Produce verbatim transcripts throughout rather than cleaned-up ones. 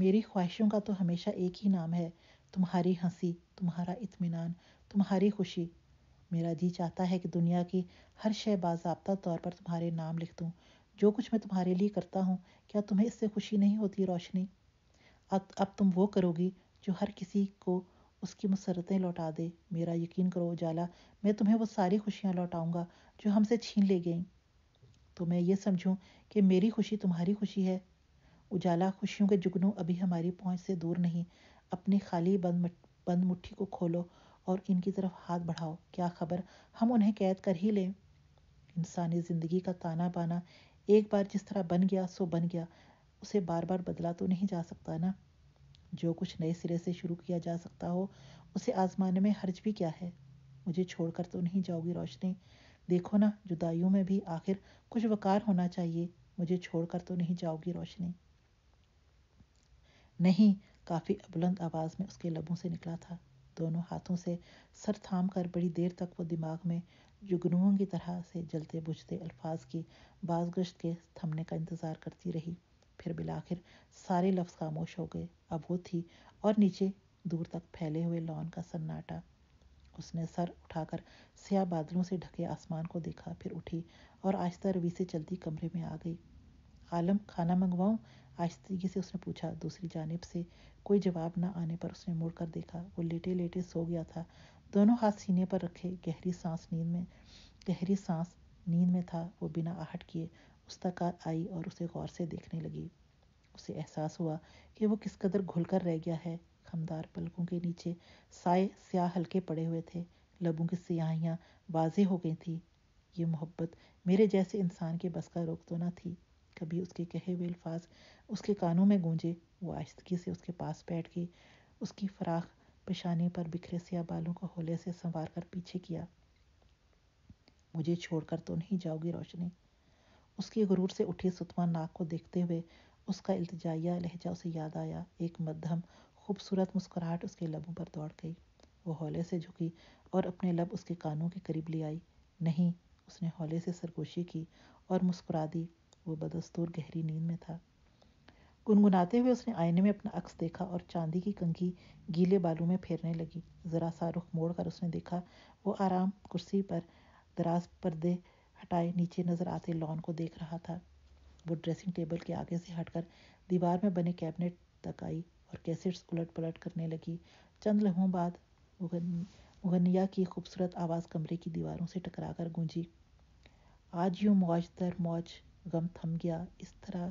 मेरी ख्वाहिशों का तो हमेशा एक ही नाम है, तुम्हारी हंसी, तुम्हारा इत्मीनान, तुम्हारी खुशी। मेरा जी चाहता है कि दुनिया की हर शय बाज़ाब्ता तौर पर तुम्हारे नाम लिख दूँ। जो कुछ मैं तुम्हारे लिए करता हूँ, क्या तुम्हें इससे खुशी नहीं होती रोशनी? अब अब तुम वो करोगी जो हर किसी को उसकी मुसरतें लौटा दे। मेरा यकीन करो उजाला, मैं तुम्हें वो सारी खुशियाँ लौटाऊँगा जो हमसे छीन ले गई। तो मैं ये समझूँ कि मेरी खुशी तुम्हारी खुशी है? उजाला, खुशियों के जुगनू अभी हमारी पहुँच से दूर नहीं। अपनी खाली बंद बंद मुट्ठी को खोलो और इनकी तरफ हाथ बढ़ाओ। क्या खबर हम उन्हें कैद कर ही लें। इंसानी ज़िंदगी का ताना बाना एक बार जिस तरह बन गया सो बन गया, उसे बार बार बदला तो नहीं जा सकता ना। जो कुछ नए सिरे से शुरू किया जा सकता हो, उसे आजमाने में हर्ज भी क्या है। मुझे छोड़कर तो नहीं जाओगी रोशनी? देखो ना, जुदाइयों में भी आखिर कुछ वकार होना चाहिए। मुझे छोड़कर तो नहीं जाओगी रोशनी? नहीं, काफ़ी बुलंद आवाज़ में उसके लबों से निकला था। दोनों हाथों से सर थाम कर बड़ी देर तक वो दिमाग में जुगनुओं की तरह से जलते बुझते अल्फाज की बाज़गश्त के थमने का इंतज़ार करती रही। फिर बिलाखिर सारे लफ्ज़ खामोश हो गए। अब वो थी और नीचे दूर तक फैले हुए लॉन का सन्नाटा। उसने सर उठाकर स्याह बादलों से ढके आसमान को देखा, फिर उठी और आहिस्ता रवी से चलती कमरे में आ गई। आलम, खाना मंगवाऊँ? आहिस्तगी से उसने पूछा। दूसरी जानिब से कोई जवाब न आने पर उसने मुड़कर देखा। वो लेटे लेटे सो गया था, दोनों हाथ सीने पर रखे, गहरी सांस नींद में गहरी सांस नींद में था। वो बिना आहट किए उस तक आई और उसे गौर से देखने लगी। उसे एहसास हुआ कि वो किस कदर घुलकर रह गया है। खमदार पलकों के नीचे साए स्याह हल्के पड़े हुए थे, लबों की स्याहियाँ वाजे हो गई थी। ये मोहब्बत मेरे जैसे इंसान के बस का रोक तो न थी। कभी उसके कहे हुए अल्फाज उसके कानों में गूंजे। वो आहिस्तगी से उसके पास बैठ गई, उसकी फराख पेशानी पर बिखरे सिया बालों को होले से संवार कर पीछे किया। मुझे छोड़कर तो नहीं जाओगी रोशनी? उसके गुरूर से उठी सुतमा नाक को देखते हुए उसका इल्तिजाइया लहजा उसे याद आया। एक मध्यम खूबसूरत मुस्कुराहट उसके लबों पर दौड़ गई। वो हौले से झुकी और अपने लब उसके कानों के करीब ले आई। नहीं, उसने हौले से सरगोशी की और मुस्कुरा दी। वो बदस्तूर गहरी नींद में था। गुनगुनाते हुए उसने आईने में अपना अक्स देखा और चांदी की कंघी गीले बालों में फेरने लगी। जरा सा रुख मोड़ कर उसने देखा, वो आराम कुर्सी पर दराज पर्दे हटाए नीचे नजर आते लॉन को देख रहा था। वो ड्रेसिंग टेबल के आगे से हटकर दीवार में बने कैबिनेट तक आई और कैसेट्स उलट पलट करने लगी। चंद लम्हों बाद मुगनिया की खूबसूरत आवाज़ कमरे की दीवारों से टकरा कर गूंजी। आज यूं मौज दर मौज गम थम गया, इस तरह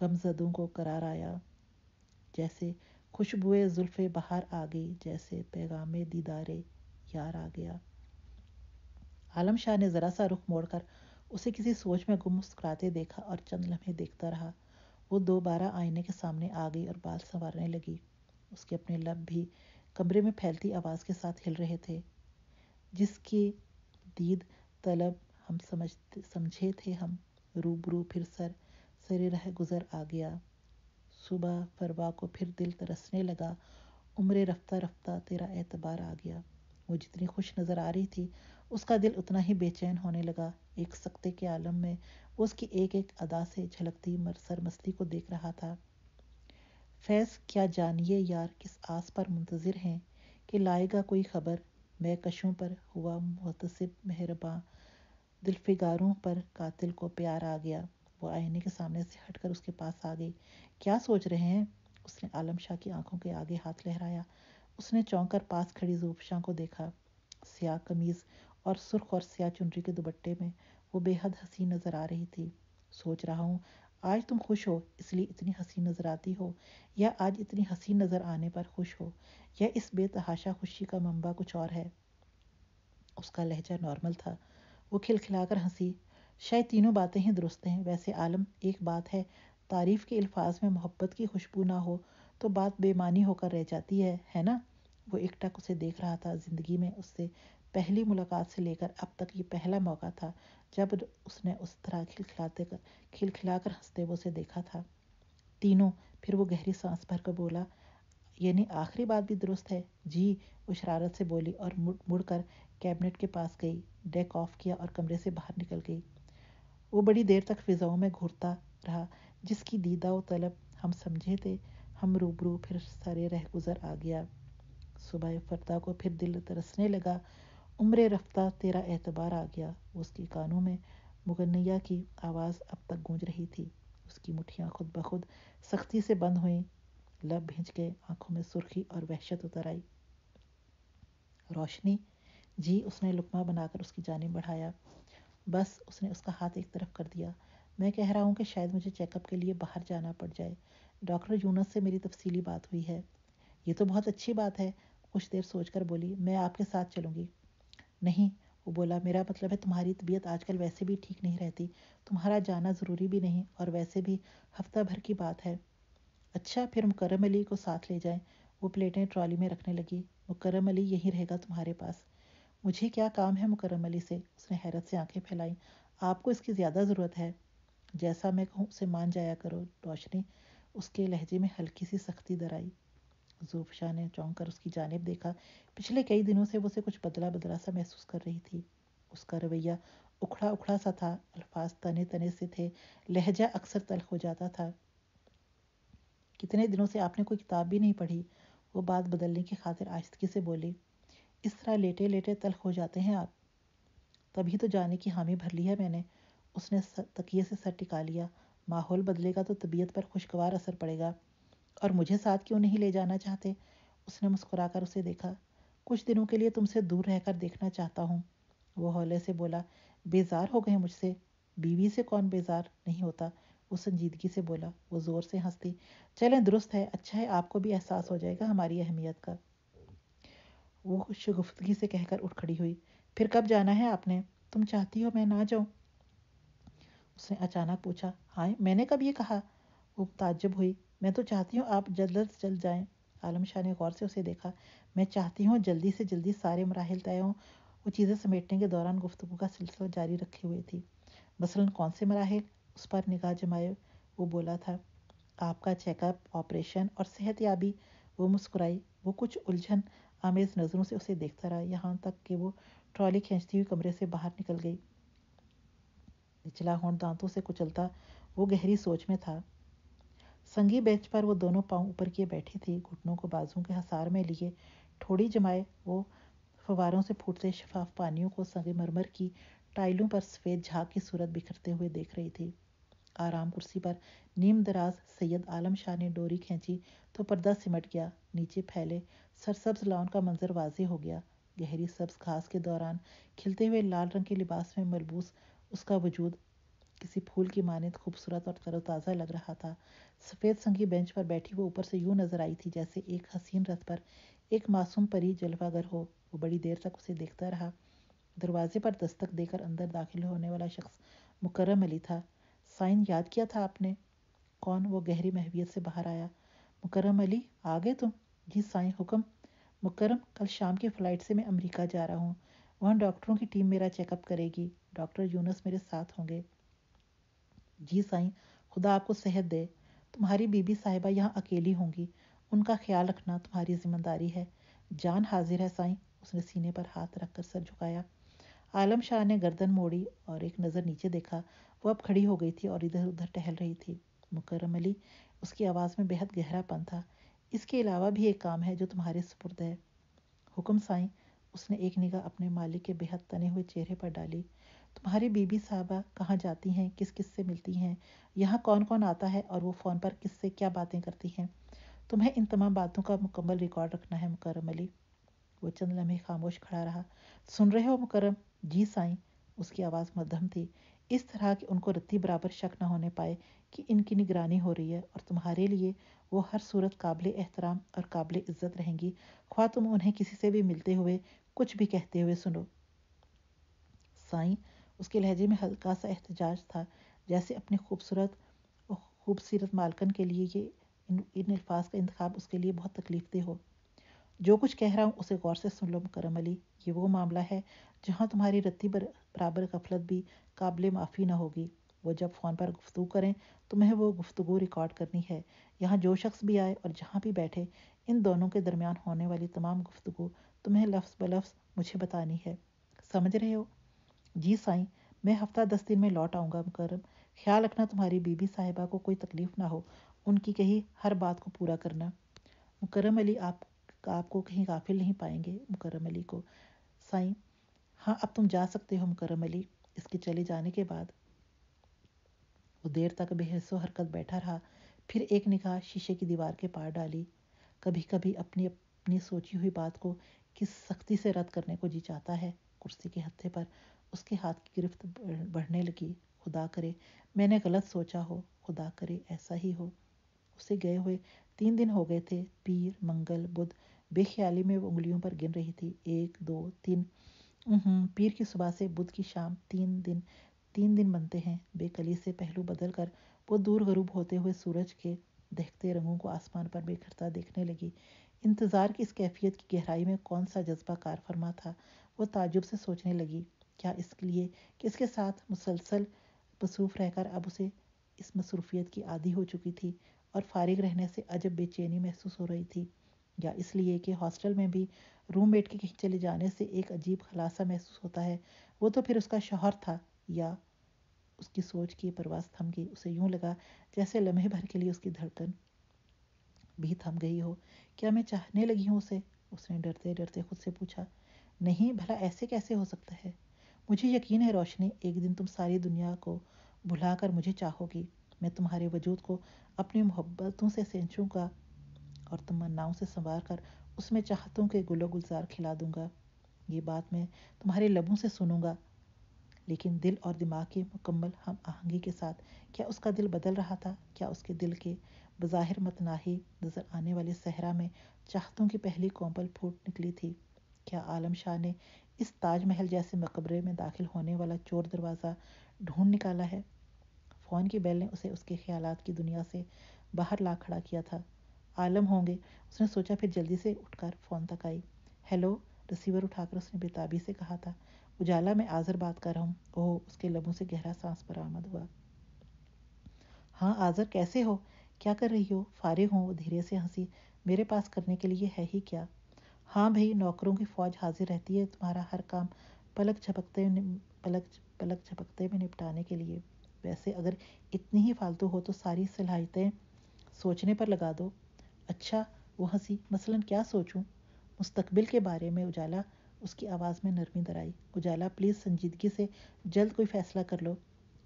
गमजदों को करार आया। जैसे खुशबुए जुल्फे बहार आ गई, जैसे पैगामे दीदारे यार आ गया। आलम शाह ने ज़रा सा रुख मोड़कर उसे किसी सोच में गुम मुस्कुराते देखा और चंद लम्हे देखता रहा। वो दोबारा आईने के सामने आ गई और बाल संवारने लगी। उसके अपने लब भी कमरे में फैलती आवाज़ के साथ हिल रहे थे। जिसकी दीद तलब हम समझते समझे थे हम, रूबरू फिर सर सरे रह गुजर आ गया। सुबह फरवा को फिर दिल तरसने लगा, उम्र रफ्ता रफ्ता तेरा एतबार आ गया। वो जितनी खुश नज़र आ रही थी, उसका दिल उतना ही बेचैन होने लगा। एक सख्ते के आलम में वो उसकी एक एक अदा से झलकती मरसर मस्ती को देख रहा था। फैज़, क्या जानिए यार किस आस पर मुंतज़िर हैं कि लाएगा कोई खबर। मैं कशों पर हुआ मुतसिब मेहरबां, दिलफिगारों पर कातिल को प्यार आ गया। वो आईने के सामने से हटकर उसके पास आ गई। क्या सोच रहे हैं? उसने आलम शाह की आंखों के आगे हाथ लहराया। उसने चौंक कर पास खड़ी ज़ूब शाह को देखा। स्याह कमीज़ और सुर्ख और स्याह चुनरी के दुपट्टे में वो बेहद हसीन नज़र आ रही थी। सोच रहा हूँ आज तुम खुश हो, इसलिए इतनी हसीन नज़र आती हो, या आज इतनी हसीन नज़र आने पर खुश हो, या इस बेतहाशा खुशी का मंबा कुछ और है। उसका लहजा नॉर्मल था। वो खिलखिलाकर हंसी। शायद तीनों बातें ही दुरुस्त हैं। वैसे आलम, एक बात है, तारीफ़ के अल्फाज में मोहब्बत की खुशबू ना हो तो बात बेमानी होकर रह जाती है, है ना। वो एकटक उसे देख रहा था। ज़िंदगी में उससे पहली मुलाकात से लेकर अब तक ये पहला मौका था जब उसने उस तरह खिलखिलाते कर खिलखिला कर हंसते हुए उसे देखा था। तीनों, फिर वो गहरी सांस भरकर बोला, यानी आखिरी बात भी दुरुस्त है। जी, वो शरारत से बोली और मुड़ मुड़ कर कैबिनेट के पास गई, डेक ऑफ किया और कमरे से बाहर निकल गई। वो बड़ी देर तक फिजाओं में घूरता रहा। जिसकी दीदा व तलब हम समझे थे, हम रूबरू फिर सारे रह गुजर आ गया। सुबह फरता को फिर दिल तरसने लगा, उम्र रफ्ता तेरा एतबार आ गया। उसकी कानों में मुगन्निया की आवाज़ अब तक गूंज रही थी। उसकी मुठ्ठियाँ खुद ब खुद सख्ती से बंद हुईं, लब भिंच गए, आंखों में सुर्खी और वहशत उतर आई। रोशनी जी, उसने लुकमा बनाकर उसकी जानिब बढ़ाया। बस, उसने उसका हाथ एक तरफ कर दिया। मैं कह रहा हूँ कि शायद मुझे चेकअप के लिए बाहर जाना पड़ जाए। डॉक्टर यूनस से मेरी तफसीली बात हुई है। ये तो बहुत अच्छी बात है, कुछ देर सोचकर बोली। मैं आपके साथ चलूँगी। नहीं, वो बोला, मेरा मतलब है तुम्हारी तबीयत आजकल वैसे भी ठीक नहीं रहती, तुम्हारा जाना ज़रूरी भी नहीं, और वैसे भी हफ्ता भर की बात है। अच्छा, फिर मुकर्रम अली को साथ ले जाएं। वो प्लेटें ट्रॉली में रखने लगी। मुकर्रम अली यहीं रहेगा तुम्हारे पास। मुझे क्या काम है मुकर्रम अली से? उसने हैरत से आंखें फैलाईं। आपको इसकी ज़्यादा ज़रूरत है। जैसा मैं कहूँ उसे मान जाया करो रोशनी। उसके लहजे में हल्की सी सख्ती दराई। ज़ुल्फ़िकार ने चौंक कर उसकी जानिब देखा। पिछले कई दिनों से वो उसे कुछ बदला बदला सा महसूस कर रही थी। उसका रवैया उखड़ा उखड़ा सा था, अल्फाज तने तने से थे, लहजा अक्सर तल्ख हो जाता था। कितने दिनों से आपने कोई किताब भी नहीं पढ़ी। वो बात बदलने की खातिर आहिस्तगी से बोली। इस तरह लेटे लेटे तल्ख हो जाते हैं आप। तभी तो जाने की हामी भर ली है मैंने। उसने तकिए से सर टिका लिया। माहौल बदलेगा तो तबीयत पर खुशगवार असर पड़ेगा। और मुझे साथ क्यों नहीं ले जाना चाहते? उसने मुस्कुराकर उसे देखा। कुछ दिनों के लिए तुमसे दूर रहकर देखना चाहता हूँ, वो हौले से बोला। बेजार हो गए मुझसे? बीवी से कौन बेजार नहीं होता, वो संजीदगी से बोला। वो ज़ोर से हंसती। चलें, दुरुस्त है, अच्छा है, आपको भी एहसास हो जाएगा हमारी अहमियत का। वो शगुफ्तगी से कहकर उठ खड़ी हुई। फिर कब जाना है आपने? तुम चाहती हो मैं ना जाऊँ? उसने अचानक पूछा। हाँ, मैंने कब ये कहा? वो ताज्जुब हुई। मैं तो चाहती हूँ आप जल्द से जल्द जाएं। आलम शाह ने गौर से उसे देखा। मैं चाहती हूँ जल्दी से जल्दी सारे मराहिल तय हों। वो चीज़ें समेटने के दौरान गुफ्तगू का सिलसिला जारी रखे हुए थी। मसलन कौन से मराहिल? उस पर निगाह जमाए वो बोला था। आपका चेकअप, ऑपरेशन और सेहतयाबी। वो मुस्कुराई। वो कुछ उलझन आमेज़ नज़रों से उसे देखता रहा, यहाँ तक कि वो ट्रॉली खींचती हुई कमरे से बाहर निकल गई। निचला होंठ दांतों से कुचलता वो गहरी सोच में था। संगी बेंच पर वो दोनों पांव ऊपर किए बैठी थी, घुटनों को बाजुओं के हसार में लिए ठोड़ी जमाए। वो फवारों से फूटते शफाफ पानियों को संगमरमर की टाइलों पर सफ़ेद झाग की सूरत बिखरते हुए देख रही थी। आराम कुर्सी पर नीम दराज सैयद आलम शाह ने डोरी खींची तो पर्दा सिमट गया। नीचे फैले सरसब्ज लॉन का मंजर वाजे हो गया। गहरी सब्ज घास के दौरान खिलते हुए लाल रंग के लिबास में मलबूस उसका वजूद किसी फूल की मानद खूबसूरत और तरोताज़ा लग रहा था। सफ़ेद संगी बेंच पर बैठी वो ऊपर से यूं नजर आई थी जैसे एक हसीन रथ पर एक मासूम परी जलवागर हो। वो बड़ी देर तक उसे देखता रहा। दरवाजे पर दस्तक देकर अंदर दाखिल होने वाला शख्स मुकर्रम अली था। साइन याद किया था आपने? कौन? वो गहरी महवियत से बाहर आया। मुकर्रम अली, आ गए तुम? जी साइन, हुक्म। मुकर्रम, कल शाम की फ़्लाइट से मैं अमरीका जा रहा हूँ। वहाँ डॉक्टरों की टीम मेरा चेकअप करेगी। डॉक्टर यूनस मेरे साथ होंगे। जी साईं, खुदा आपको सेहत दे। तुम्हारी बीबी साहिबा यहाँ अकेली होंगी, उनका ख्याल रखना तुम्हारी जिम्मेदारी है। जान हाजिर है साईं। उसने सीने पर हाथ रखकर सर झुकाया। आलम शाह ने गर्दन मोड़ी और एक नज़र नीचे देखा। वो अब खड़ी हो गई थी और इधर उधर टहल रही थी। मुकर्रम अली, उसकी आवाज़ में बेहद गहरापन था। इसके अलावा भी एक काम है जो तुम्हारे सुपुर्द है। हुक्म साईं। उसने एक निगाह अपने मालिक के बेहद तने हुए चेहरे पर डाली। तुम्हारी बीबी साहबा कहाँ जाती हैं, किस किस से मिलती हैं, यहाँ कौन कौन आता है और वो फ़ोन पर किस से क्या बातें करती हैं? तुम्हें इन तमाम बातों का मुकम्मल रिकॉर्ड रखना है मुकर्रम अली। वो चंद लम्हे खामोश खड़ा रहा। सुन रहे हो मुकर्रम? जी साईं। उसकी आवाज़ मध्यम थी, इस तरह कि उनको रत्ती बराबर शक न होने पाए कि इनकी निगरानी हो रही है, और तुम्हारे लिए वो हर सूरत काबिल एहतराम और काबिल इज्जत रहेंगी, ख्वाह तुम उन्हें किसी से भी मिलते हुए कुछ भी कहते हुए सुनो। साईं, उसके लहजे में हल्का सा एहतजाज था, जैसे अपनी खूबसूरत और खूबसूरत मालकन के लिए ये इन, इन अल्फाज का इंतखाब उसके लिए बहुत तकलीफदेह हो। जो कुछ कह रहा हूँ उसे गौर से सुन लो मुकर्रम अली। ये वो मामला है जहाँ तुम्हारी रत्ती बराबर गफलत भी काबिल माफ़ी न होगी। वो जब फ़ोन पर गुफ्तगू करें तुम्हें वो गुफ्तगू रिकॉर्ड करनी है। यहाँ जो शख्स भी आए और जहाँ भी बैठे, इन दोनों के दरमियान होने वाली तमाम गुफ्तगू तुम्हें लफ्ज़ ब लफ्ज़ मुझे बतानी है। समझ रहे हो? जी साईं, मैं हफ्ता दस दिन में लौट आऊँगा मुकर्रम। ख्याल रखना तुम्हारी बीबी साहिबा को कोई तकलीफ़ ना हो। उनकी कही हर बात को पूरा करना। मुकर्रम अली आप आपको कहीं गाफिल नहीं पाएंगे। मुकर्रम अली को साईं, हाँ अब तुम जा सकते हो। मुकर्रम अली इसके चले जाने के बाद वो देर तक बेहसो हरकत बैठा रहा, फिर एक निगाह शीशे की दीवार के पार डाली। कभी कभी अपनी अपनी सोची हुई बात को किस सख्ती से रद्द करने को जी चाहता है। कुर्सी के हत्थे पर उसके हाथ की गिरफ्त बढ़ने लगी। खुदा करे मैंने गलत सोचा हो, खुदा करे ऐसा ही हो। उसे गए हुए तीन दिन हो गए थे। पीर, मंगल, बुध, बेख्याली में वो उंगलियों पर गिन रही थी। एक, दो, तीन। पीर की सुबह से बुध की शाम, तीन दिन तीन दिन बनते हैं। बेकली से पहलू बदल कर वो दूर गरूब होते हुए सूरज के दहकते रंगों को आसमान पर बिखरता देखने लगी। इंतज़ार की इस कैफियत की गहराई में कौन सा जज्बा कार फरमा था। वो ताजुब से सोचने लगी, क्या इसके लिए कि इसके साथ मुसलसल मसरूफ़ रहकर अब उसे इस मसरूफियत की आदी हो चुकी थी और फारिग रहने से अजब बेचैनी महसूस हो रही थी, या इसलिए कि हॉस्टल में भी रूममेट के कहीं चले जाने से एक अजीब खलासा महसूस होता है। वो तो फिर उसका शौहर था, या उसकी सोच की परवास थम गई। उसे यूं लगा जैसे लम्हे भर के लिए उसकी धड़कन भी थम गई हो। क्या मैं चाहने लगी हूँ उसे? उसने डरते डरते खुद से पूछा। नहीं, भला ऐसे कैसे हो सकता है? मुझे यकीन है रोशनी, एक दिन तुम सारी दुनिया को भुला कर मुझे चाहोगी। मैं तुम्हारे वजूद को अपनी मोहब्बतों से सेंचूंगा और तमन्नाओं से संवार कर उसमें चाहतों के गुलो गुलजार खिला दूंगा। ये बात मैं तुम्हारे लबों से सुनूंगा, लेकिन दिल और दिमाग के मुकम्मल हम आहंगी के साथ। क्या उसका दिल बदल रहा था? क्या उसके दिल के बज़ाहिर मतनाही नज़र आने वाले सहरा में चाहतों की पहली कोंपल फूट निकली थी? क्या आलम शाह ने इस ताजमहल जैसे मकबरे में दाखिल होने वाला चोर दरवाज़ा ढूंढ निकाला है? फ़ोन की बेल ने उसे उसके ख्यालात की दुनिया से बाहर ला खड़ा किया था। आलम होंगे, उसने सोचा, फिर जल्दी से उठकर फ़ोन तक आई। हेलो, रिसीवर उठाकर उसने बेताबी से कहा था। उजाला, मैं आज़र बात कर रहा हूँ। ओह, उसके लबों से गहरा सांस बरामद हुआ। हाँ आज़र, कैसे हो? क्या कर रही हो? फारिग हो? धीरे से हंसी। मेरे पास करने के लिए है ही क्या? हाँ भाई, नौकरों की फौज हाजिर रहती है तुम्हारा हर काम पलक झपकते पलक पलक झपकते में निपटाने के लिए। वैसे अगर इतनी ही फालतू हो तो सारी सलाहियतें सोचने पर लगा दो। अच्छा, वो हंसी, मसलन क्या सोचूं? मुस्तकबिल के बारे में। उजाला, उसकी आवाज़ में नरमी दराई। उजाला प्लीज़ संजीदगी से जल्द कोई फ़ैसला कर लो।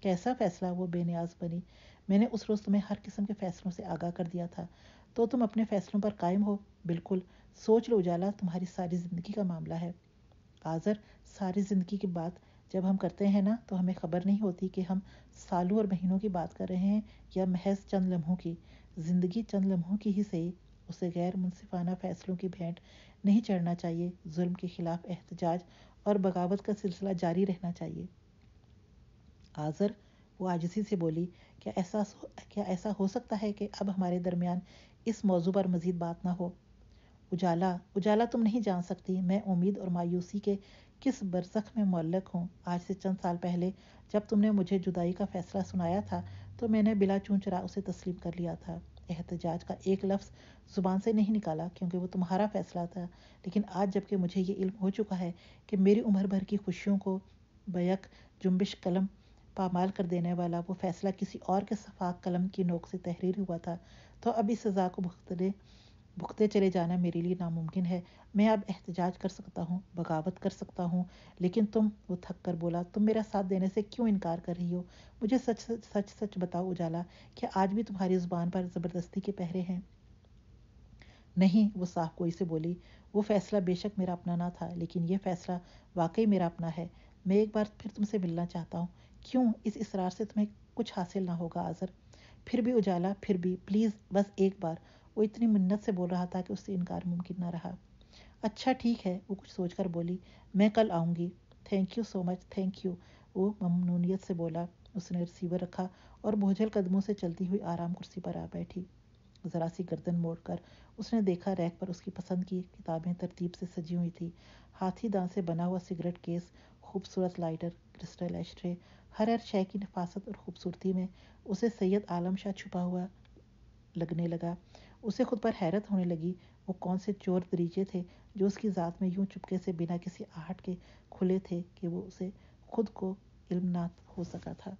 कैसा फ़ैसला? वो बेनियाज बनी। मैंने उस रोज़ तुम्हें हर किस्म के फ़ैसलों से आगाह कर दिया था, तो तुम अपने फ़ैसलों पर कायम हो। बिल्कुल सोच लो उजाला, तुम्हारी सारी ज़िंदगी का मामला है। आज़र, सारी ज़िंदगी की बात जब हम करते हैं ना, तो हमें खबर नहीं होती कि हम सालों और महीनों की बात कर रहे हैं या महज चंद लम्हों की। ज़िंदगी चंद लम्हों की ही सही, उसे गैर मुनसिफाना फ़ैसलों की भेंट नहीं चढ़ना चाहिए। जुल्म के खिलाफ एहतजाज और बगावत का सिलसिला जारी रहना चाहिए। आज़र, वो आजिज़ी से बोली, क्या ऐसा क्या ऐसा हो सकता है कि अब हमारे दरमियान इस मौजू पर मज़ीद बात ना हो? उजाला उजाला तुम नहीं जान सकती मैं उम्मीद और मायूसी के किस बरसख में मुअल्लक हूँ। आज से चंद साल पहले जब तुमने मुझे जुदाई का फ़ैसला सुनाया था, तो मैंने बिला चूं चरा उसे तस्लीम कर लिया था। एहतजाज का एक लफ्ज़ ज़ुबान से नहीं निकाला, क्योंकि वो तुम्हारा फ़ैसला था। लेकिन आज जबकि मुझे ये इल्म हो चुका है कि मेरी उम्र भर की खुशियों को बैक जुम्बिश कलम पामाल कर देने वाला वो फ़ैसला किसी और के सफाक कलम की नोक से तहरीर हुआ था, तो अब इस सज़ा को भुगतने भुगते चले जाना मेरे लिए नामुमकिन है। मैं अब एहतजाज कर सकता हूँ, बगावत कर सकता हूँ, लेकिन तुम, वो थक कर बोला, तुम मेरा साथ देने से क्यों इनकार कर रही हो? मुझे सच सच सच बताओ उजाला, क्या आज भी तुम्हारी ज़ुबान पर ज़बरदस्ती के पहरे हैं? नहीं, वो साफ गोई से बोली, वो फ़ैसला बेशक मेरा अपना ना था, लेकिन यह फ़ैसला वाकई मेरा अपना है। मैं एक बार फिर तुमसे मिलना चाहता हूँ। क्यों? इस इसरार से तुम्हें कुछ हासिल ना होगा आज़र। फिर भी उजाला, फिर भी प्लीज़, बस एक बार। वो इतनी मिन्नत से बोल रहा था कि उससे इनकार मुमकिन ना रहा। अच्छा ठीक है, वो कुछ सोचकर बोली, मैं कल आऊँगी। Thank you so much, thank you, वो ममनूनियत से बोला। उसने रिसीवर रखा और बोझल कदमों से चलती हुई आराम कुर्सी पर आ बैठी। ज़रा सी गर्दन मोड़कर उसने देखा, रैक पर उसकी पसंद की किताबें तरतीब से सजी हुई थी। हाथी दांत से बना हुआ सिगरेट केस, खूबसूरत लाइटर, क्रिस्टल एशट्रे, हर हर शय की नफासत और खूबसूरती में उसे सैयद आलम शाह छुपा हुआ लगने लगा। उसे खुद पर हैरत होने लगी। वो कौन से चोर दरीजे थे जो उसकी ज़ात में यूं चुपके से बिना किसी आहट के खुले थे कि वो उसे खुद को इल्म ना हो सका था।